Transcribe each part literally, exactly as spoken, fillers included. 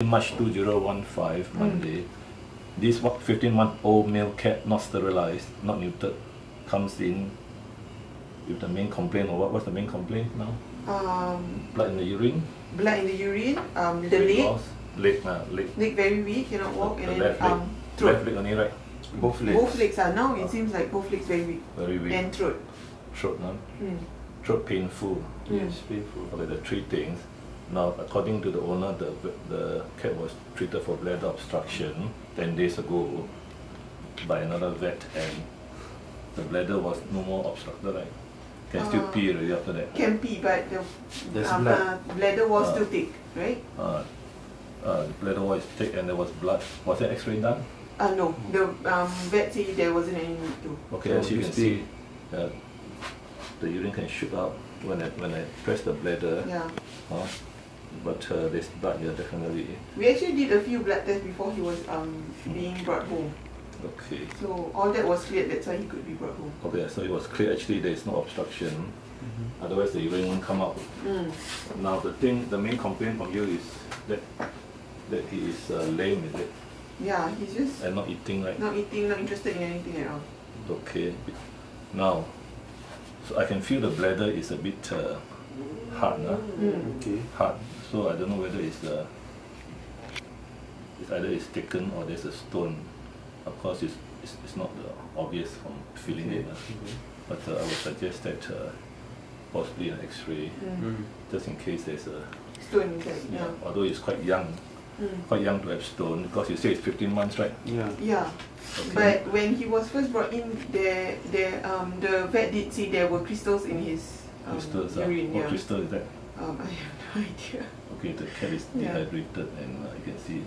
In March two thousand fifteen, Monday, mm. this fifteen month old male cat, not sterilised, not neutered, comes in with the main complaint, or what? What's the main complaint now? Um, blood in the urine. Blood in the urine, um, the leg. Leg, uh, leg. Leg very weak, cannot walk. The, the and left then, leg. Um, throat. Left leg only, right? Both legs. Both legs are now, it uh, seems like both legs very weak. Very weak. And throat. Throat, no? Mm. Throat painful. Mm. Yes, painful. Okay, the three things. Now, according to the owner, the, the cat was treated for bladder obstruction ten days ago by another vet, and the bladder was no more obstructed, right? Can uh, still pee already after that? Can pee, but the um, uh, bladder was uh, still thick, right? Uh, uh, the bladder was thick and there was blood. Was that x-ray done? Uh, no, the um, vet said there wasn't any need to. Okay, so as you can see, uh, the urine can shoot out when I, when I press the bladder. Yeah. Uh, But uh, this blood, yeah, definitely. We actually did a few blood tests before he was um being brought home. Okay. So all that was cleared. That's why he could be brought home. Okay, so it was clear. Actually, there is no obstruction. Mm-hmm. Otherwise, the urine won't come out. Mm. Now the thing, the main complaint from you is that that he is uh, lame, is it? Yeah, he's just and not eating, right? Not eating, not interested in anything at all. Okay. Now, so I can feel the bladder is a bit uh, hard, nah? Mm. Okay. Hard. So I don't know whether it's, uh, it's either it's thickened or there's a stone. Of course, it's, it's, it's not uh, obvious from feeling it. Uh, mm-hmm. But uh, I would suggest that uh, possibly an x-ray, mm. just in case there's a stone inside. Yeah, yeah. Although it's quite young, mm. quite young to have stone, because you say it's fifteen months, right? Yeah. Yeah. Okay. But when he was first brought in, there, there, um, the vet did say there were crystals in his um, crystals, uh, urine. What yeah. crystal is that? Um, I have no idea. Okay, the cat is dehydrated, yeah. and uh, you can see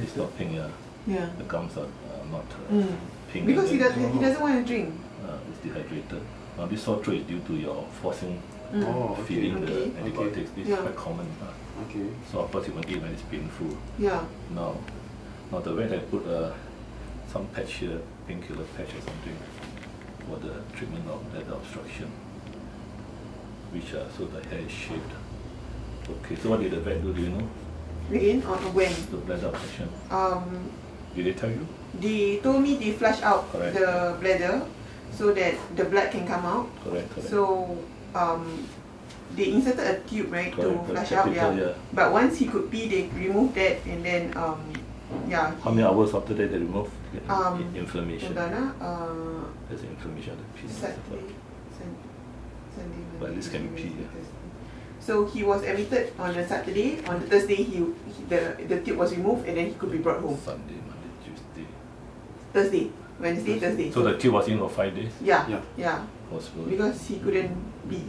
it's not pink. Uh, yeah. The gums are uh, not uh, mm. pink. Because he doesn't, he doesn't want to drink. Uh, it's dehydrated. Now this sore throat is due to your forcing mm. oh, okay. feeding okay. the okay. antibiotics. This yeah. is quite common. Uh. Okay. So of course you won't eat when it's painful. Yeah. Now, now the vet had put uh, some patch here, painkiller patch or something, for the treatment of that obstruction, which uh, so the hair is shaved. Okay, so what did the vet do, do you know? Again, or when? The bladder obstruction. Um, did they tell you? They told me they flush out correct. the bladder so that the blood can come out. Correct, correct. So, um, they inserted a tube, right, correct, to flush out, yeah. yeah. But once he could pee, they removed that and then, um, yeah. How many hours after that they removed um, inflammation? Udana, uh, There's inflammation on the pee. Saturday, Sunday, but this can be pee, yeah. So he was admitted on a Saturday. On the Thursday, he, he the the tube was removed and then he could be brought home. Sunday, Monday, Tuesday, Thursday, Wednesday, Thursday. Thursday. So the tube was in for five days. Yeah, yeah, yeah. Possibly. Because he couldn't be.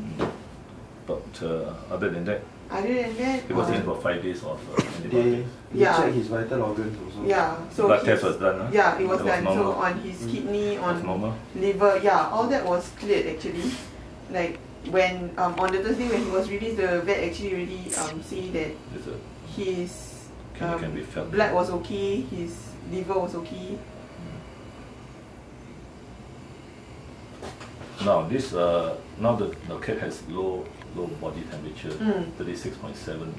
But uh, other than that. Other than that. He was uh, in for five days of uh, antibiotics. They yeah. checked his vital organs also. Yeah. So blood test was done. Huh? Yeah, it was it done. Was so on his mm. kidney, on liver, yeah, all that was cleared actually, like. When um, on the Thursday when he was released, the vet actually really um said that his um, can, can blood was okay, his liver was okay. Mm. Now this uh now the, the cat has low low body temperature, mm. thirty-six point seven,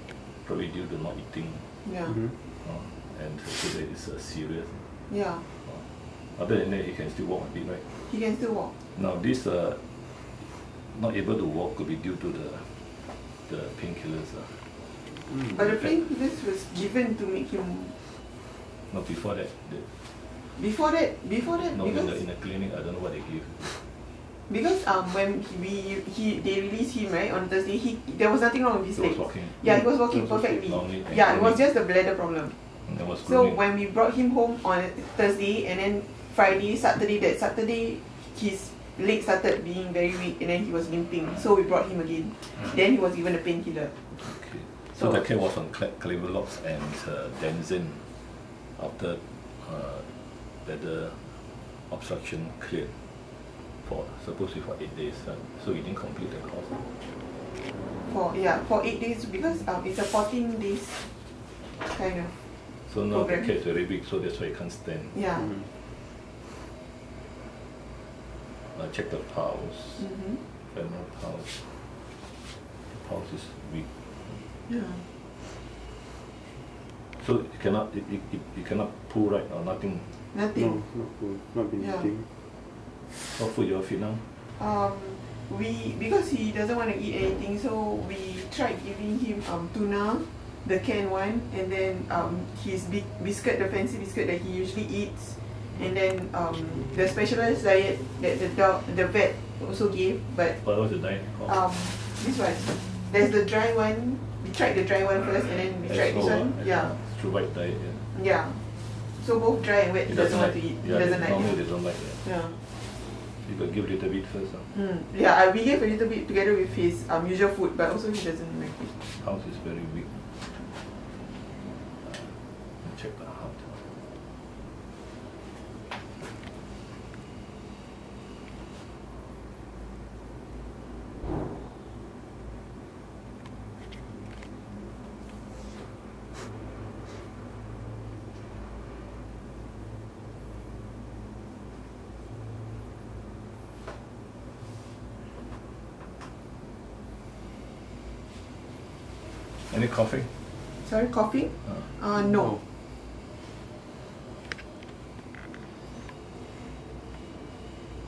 probably due to not eating. Yeah. Mm-hmm. uh, and so that is uh, serious. Yeah. Uh, other than that, he can still walk a bit, right? He can still walk. Now this uh. not able to walk could be due to the, the painkillers. Uh. Mm. But the painkillers was given to make him... No, before that. The... Before that? Before that? No, because in, the, in the clinic, I don't know what they give. Because um, when we he they released him, right, on Thursday, he, there was nothing wrong with his he legs. Was walking. Yeah, he was walking was perfectly. Yeah, it was just the bladder problem. And was so when we brought him home on Thursday and then Friday, Saturday, that Saturday, his... leg started being very weak and then he was limping, so we brought him again. Mm. Then he was given a painkiller. Okay. So, so the cat was on Clavelox and uh, Denzin after uh, that the obstruction cleared for supposedly for eight days. Uh, so he didn't complete the course. For yeah, for eight days because um, it's a fourteen days kind of. So now program. The cat is very weak, so that's why he can't stand. Yeah. Mm. I check the pulse, mm-hmm. femoral pulse. The pulse is weak. Yeah. So it cannot, it, it, it, it cannot pull right or nothing? Nothing. No, not pull, not been yeah. eating. What food you feed now? Um, we, because he doesn't want to eat anything, so we tried giving him um, tuna, the canned one, and then um, his big biscuit, the fancy biscuit that he usually eats, and then um, the specialized diet that the dog, the vet also gave. But what was the diet? Um, this one. There's the dry one. We tried the dry one first, and then we tried this one. Yeah. Through white diet. Yeah. Yeah. So both dry and wet. He doesn't like to eat. He doesn't like. Normally they don't like that. Yeah. You got to give a little bit first. Huh? Mm. Yeah, we gave a little bit together with his um, usual food, but also he doesn't like it. House is very weak. Check that out. Any coffee? Sorry, coffee? Uh, uh, no.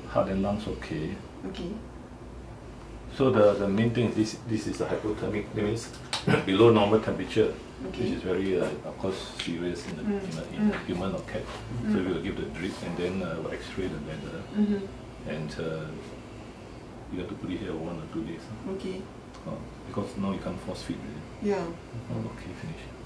Heart and lungs okay. Okay. So the, the main thing is this, this is a hypothermic, that means below normal temperature, okay. Which is very, uh, of course, serious in, the, mm. in, a, in mm. human or cat. Mm. So we will give the drip and then uh, we'll x-ray the bladder. Mm -hmm. And uh, you have to put it here one or two days. Huh? Okay. Uh, because now you can't force feed it. Really. Yeah. Oh, okay, finish.